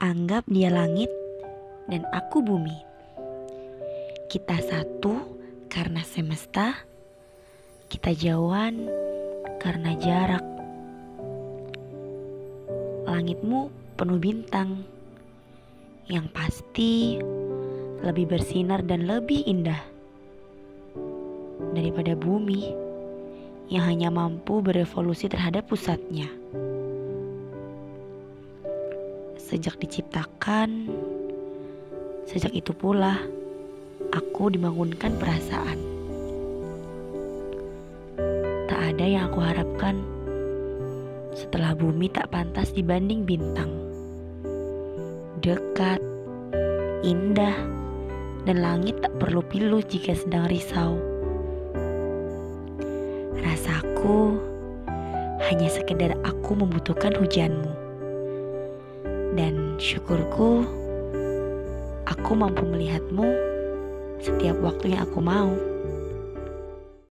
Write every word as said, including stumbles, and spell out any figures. Anggap dia langit dan aku bumi. Kita satu karena semesta, kita jauhan karena jarak. Langitmu penuh bintang, yang pasti lebih bersinar dan lebih indah daripada bumi yang hanya mampu berevolusi terhadap pusatnya. Sejak diciptakan, sejak itu pula aku dibangunkan perasaan. Tak ada yang aku harapkan setelah bumi tak pantas dibanding bintang. Dekat, indah, dan langit tak perlu pilu jika sedang risau. Rasaku hanya sekedar aku membutuhkan hujanmu. Dan syukurku, aku mampu melihatmu setiap waktu yang aku mau.